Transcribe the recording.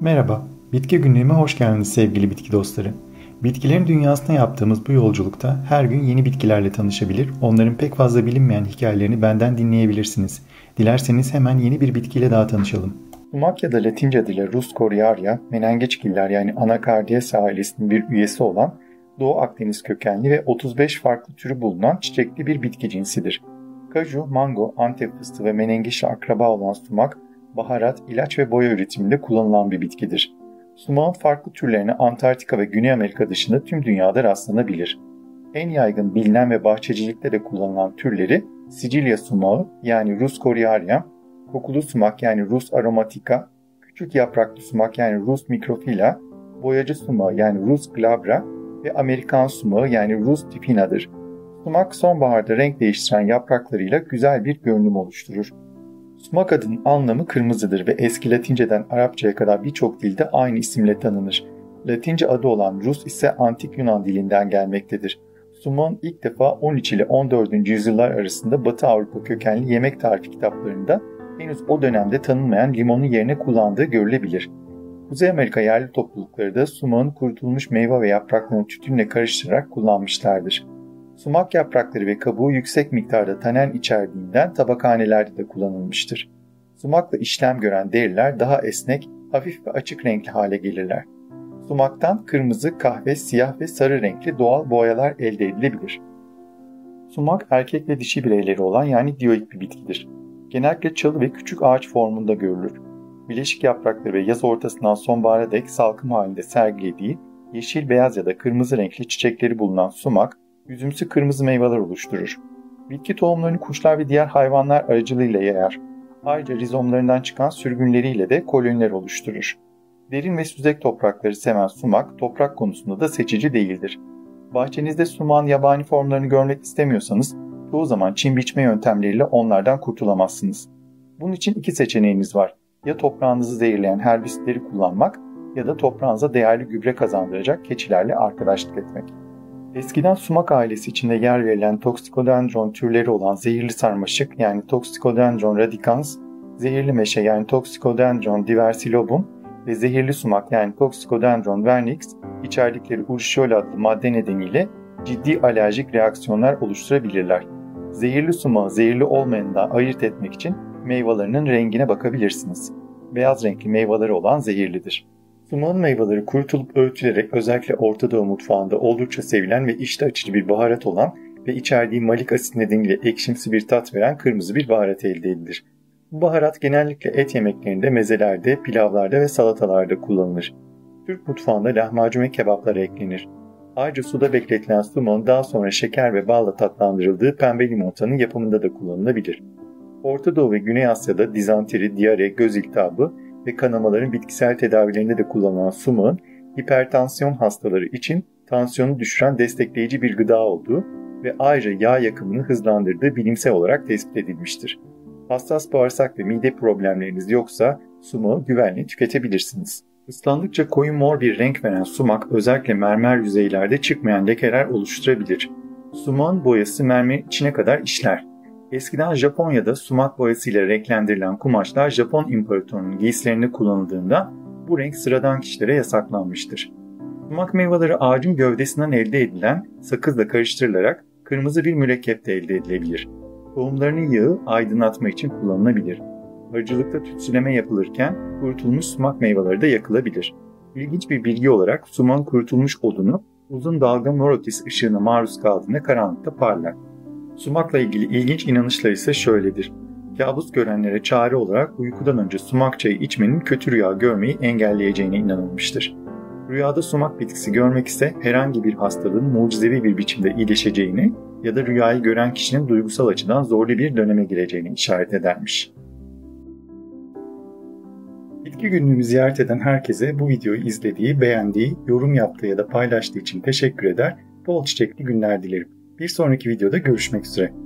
Merhaba, bitki günlüğüme hoş geldiniz sevgili bitki dostları. Bitkilerin dünyasına yaptığımız bu yolculukta her gün yeni bitkilerle tanışabilir, onların pek fazla bilinmeyen hikayelerini benden dinleyebilirsiniz. Dilerseniz hemen yeni bir bitkiyle daha tanışalım. Sumakya'da Latince adıyla Rhus coriaria, menengeçgiller yani Anacardiaceae ailesinin bir üyesi olan Doğu Akdeniz kökenli ve 35 farklı türü bulunan çiçekli bir bitki cinsidir. Kaju, mango, antep fıstığı ve menengeçle akraba olan sumak, baharat, ilaç ve boya üretiminde kullanılan bir bitkidir. Sumağın farklı türlerine Antarktika ve Güney Amerika dışında tüm dünyada rastlanabilir. En yaygın bilinen ve bahçecilikte de kullanılan türleri Sicilya sumağı yani Rhus coriaria, kokulu sumak yani Rhus aromatica, küçük yapraklı sumak yani Rhus microphylla, boyacı sumağı yani Rhus glabra ve Amerikan sumağı yani Rhus tipina'dır. Sumak sonbaharda renk değiştiren yapraklarıyla güzel bir görünüm oluşturur. Sumak adının anlamı kırmızıdır ve eski Latinceden Arapçaya kadar birçok dilde aynı isimle tanınır. Latince adı olan Rhus ise antik Yunan dilinden gelmektedir. Sumağın ilk defa 13 ile 14. yüzyıllar arasında Batı Avrupa kökenli yemek tarifi kitaplarında henüz o dönemde tanınmayan limonun yerine kullandığı görülebilir. Kuzey Amerika yerli toplulukları da sumağın kurutulmuş meyve ve yapraklarını tütünle karıştırarak kullanmışlardır. Sumak yaprakları ve kabuğu yüksek miktarda tanen içerdiğinden tabakhanelerde de kullanılmıştır. Sumakla işlem gören deriler daha esnek, hafif ve açık renkli hale gelirler. Sumaktan kırmızı, kahve, siyah ve sarı renkli doğal boyalar elde edilebilir. Sumak erkek ve dişi bireyleri olan yani dioik bir bitkidir. Genellikle çalı ve küçük ağaç formunda görülür. Bileşik yaprakları ve yaz ortasından sonbahara dek salkım halinde sergilediği yeşil, beyaz ya da kırmızı renkli çiçekleri bulunan sumak, üzümsü kırmızı meyveler oluşturur. Bitki tohumlarını kuşlar ve diğer hayvanlar aracılığıyla yayar. Ayrıca rizomlarından çıkan sürgünleriyle de koloniler oluşturur. Derin ve süzek toprakları seven sumak, toprak konusunda da seçici değildir. Bahçenizde sumağın yabani formlarını görmek istemiyorsanız, çoğu zaman çim biçme yöntemleriyle onlardan kurtulamazsınız. Bunun için iki seçeneğiniz var. Ya toprağınızı zehirleyen herbisitleri kullanmak ya da toprağınıza değerli gübre kazandıracak keçilerle arkadaşlık etmek. Eskiden sumak ailesi içinde yer verilen Toxicodendron türleri olan zehirli sarmaşık yani Toxicodendron radicans, zehirli meşe yani Toxicodendron diversilobum ve zehirli sumak yani Toxicodendron vernix içerdikleri urushiol adlı madde nedeniyle ciddi alerjik reaksiyonlar oluşturabilirler. Zehirli sumağı zehirli olmayanından ayırt etmek için meyvelerinin rengine bakabilirsiniz. Beyaz renkli meyveleri olan zehirlidir. Sumağın meyveleri kurutulup öğütülerek özellikle Orta Doğu mutfağında oldukça sevilen ve iştah açıcı bir baharat olan ve içerdiği malik asit nedeniyle ekşimsi bir tat veren kırmızı bir baharat elde edilir. Bu baharat genellikle et yemeklerinde, mezelerde, pilavlarda ve salatalarda kullanılır. Türk mutfağında lahmacun ve kebaplara eklenir. Ayrıca suda bekletilen sumağın daha sonra şeker ve balla tatlandırıldığı pembe limonatanın yapımında da kullanılabilir. Orta Doğu ve Güney Asya'da dizanteri, diyare, göz iltihabı ve kanamaların bitkisel tedavilerinde de kullanılan sumağın hipertansiyon hastaları için tansiyonu düşüren destekleyici bir gıda olduğu ve ayrıca yağ yakımını hızlandırdığı bilimsel olarak tespit edilmiştir. Hassas bağırsak ve mide problemleriniz yoksa sumağı güvenle tüketebilirsiniz. Islandıkça koyu mor bir renk veren sumak özellikle mermer yüzeylerde çıkmayan lekeler oluşturabilir. Sumağın boyası mermerin içine kadar işler. Eskiden Japonya'da sumak boyasıyla renklendirilen kumaşlar Japon imparatorunun giysilerinde kullanıldığında bu renk sıradan kişilere yasaklanmıştır. Sumak meyveleri ağacın gövdesinden elde edilen sakızla karıştırılarak kırmızı bir mürekkep de elde edilebilir. Tohumlarının yağı aydınlatma için kullanılabilir. Arıcılıkta tütsüleme yapılırken kurutulmuş sumak meyveleri de yakılabilir. İlginç bir bilgi olarak sumağın kurutulmuş odunu uzun dalga morotis ışığına maruz kaldığında karanlıkta parlar. Sumakla ilgili ilginç inanışlar ise şöyledir. Kabus görenlere çare olarak uykudan önce sumak çayı içmenin kötü rüya görmeyi engelleyeceğine inanılmıştır. Rüyada sumak bitkisi görmek ise herhangi bir hastalığın mucizevi bir biçimde iyileşeceğini ya da rüyayı gören kişinin duygusal açıdan zorlu bir döneme gireceğini işaret edermiş. Bitki günlüğümü ziyaret eden herkese bu videoyu izlediği, beğendiği, yorum yaptığı ya da paylaştığı için teşekkür eder, bol çiçekli günler dilerim. Bir sonraki videoda görüşmek üzere.